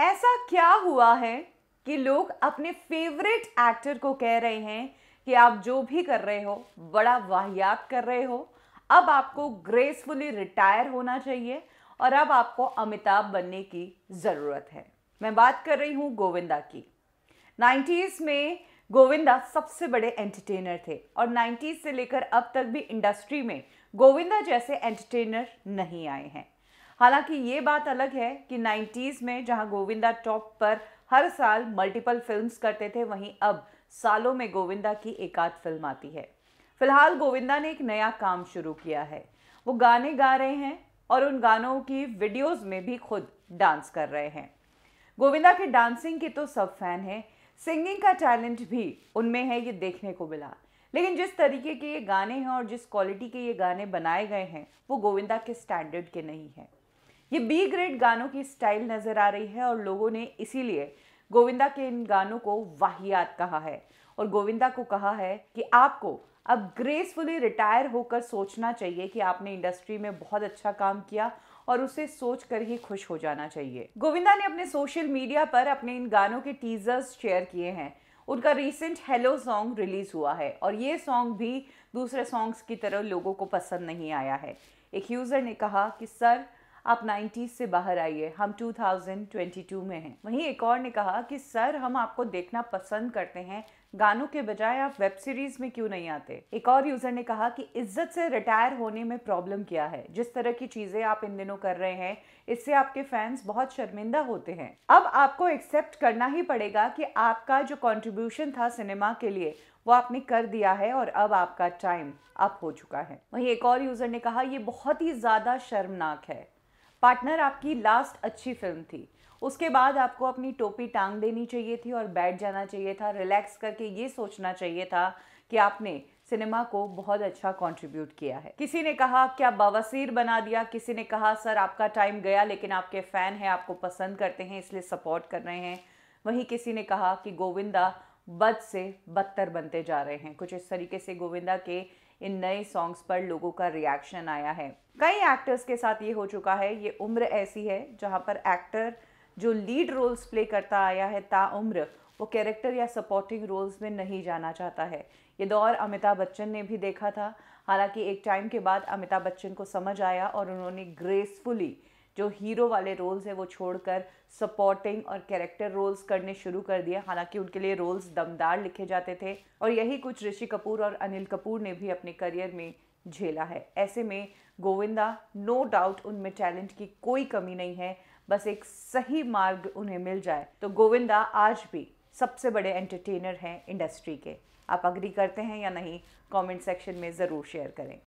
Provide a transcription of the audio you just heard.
ऐसा क्या हुआ है कि लोग अपने फेवरेट एक्टर को कह रहे हैं कि आप जो भी कर रहे हो बड़ा वाहियात कर रहे हो, अब आपको ग्रेसफुली रिटायर होना चाहिए और अब आपको अमिताभ बनने की ज़रूरत है। मैं बात कर रही हूँ गोविंदा की। 90s में गोविंदा सबसे बड़े एंटरटेनर थे और 90s से लेकर अब तक भी इंडस्ट्री में गोविंदा जैसे एंटरटेनर नहीं आए हैं। हालांकि ये बात अलग है कि 90s में जहां गोविंदा टॉप पर हर साल मल्टीपल फिल्म्स करते थे, वहीं अब सालों में गोविंदा की एक आध फिल्म आती है। फिलहाल गोविंदा ने एक नया काम शुरू किया है। वो गाने गा रहे हैं और उन गानों की वीडियोज़ में भी खुद डांस कर रहे हैं। गोविंदा के डांसिंग के तो सब फैन हैं, सिंगिंग का टैलेंट भी उनमें है, ये देखने को मिला। लेकिन जिस तरीके के ये गाने हैं और जिस क्वालिटी के ये गाने बनाए गए हैं वो गोविंदा के स्टैंडर्ड के नहीं हैं। ये बी ग्रेड गानों की स्टाइल नज़र आ रही है और लोगों ने इसीलिए गोविंदा के इन गानों को वाहियात कहा है और गोविंदा को कहा है कि आपको अब ग्रेसफुली रिटायर होकर सोचना चाहिए कि आपने इंडस्ट्री में बहुत अच्छा काम किया और उसे सोच कर ही खुश हो जाना चाहिए। गोविंदा ने अपने सोशल मीडिया पर अपने इन गानों के टीजर्स शेयर किए हैं। उनका रीसेंट हेलो सॉन्ग रिलीज हुआ है और ये सॉन्ग भी दूसरे सॉन्ग्स की तरह लोगों को पसंद नहीं आया है। एक यूज़र ने कहा कि सर आप 90s से बाहर आइए, हम 2022 में हैं। वहीं एक और ने कहा कि सर हम आपको देखना पसंद करते हैं, गानों के बजाय आप वेब सीरीज़ में क्यों नहीं आते। एक और यूज़र ने कहा कि इज्जत से रिटायर होने में प्रॉब्लम क्या है, जिस तरह की चीज़ें आप इन दिनों कर रहे हैं इससे आपके फैंस बहुत शर्मिंदा होते हैं। अब आपको एक्सेप्ट करना ही पड़ेगा कि आपका जो कॉन्ट्रीब्यूशन था सिनेमा के लिए वो आपने कर दिया है और अब आपका टाइम अप हो चुका है। वहीं एक और यूज़र ने कहा ये बहुत ही ज़्यादा शर्मनाक है, पार्टनर आपकी लास्ट अच्छी फिल्म थी, उसके बाद आपको अपनी टोपी टांग देनी चाहिए थी और बैठ जाना चाहिए था, रिलैक्स करके ये सोचना चाहिए था कि आपने सिनेमा को बहुत अच्छा कंट्रीब्यूट किया है। किसी ने कहा क्या बवासीर बना दिया, किसी ने कहा सर आपका टाइम गया लेकिन आपके फ़ैन हैं, आपको पसंद करते हैं इसलिए सपोर्ट कर रहे हैं। वहीं किसी ने कहा कि गोविंदा बद से बदतर बनते जा रहे हैं। कुछ इस तरीके से गोविंदा के इन नए सॉन्ग्स पर लोगों का रिएक्शन आया है। कई एक्टर्स के साथ ये हो चुका है। ये उम्र ऐसी है जहाँ पर एक्टर जो लीड रोल्स प्ले करता आया है ता उम्र, वो कैरेक्टर या सपोर्टिंग रोल्स में नहीं जाना चाहता है। ये दौर अमिताभ बच्चन ने भी देखा था। हालांकि एक टाइम के बाद अमिताभ बच्चन को समझ आया और उन्होंने ग्रेसफुली जो हीरो वाले रोल्स है वो छोड़कर सपोर्टिंग और कैरेक्टर रोल्स करने शुरू कर दिए। हालांकि उनके लिए रोल्स दमदार लिखे जाते थे और यही कुछ ऋषि कपूर और अनिल कपूर ने भी अपने करियर में झेला है। ऐसे में गोविंदा नो डाउट उनमें टैलेंट की कोई कमी नहीं है, बस एक सही मार्ग उन्हें मिल जाए तो गोविंदा आज भी सबसे बड़े एंटरटेनर हैं इंडस्ट्री के। आप अग्री करते हैं या नहीं, कमेंट सेक्शन में ज़रूर शेयर करें।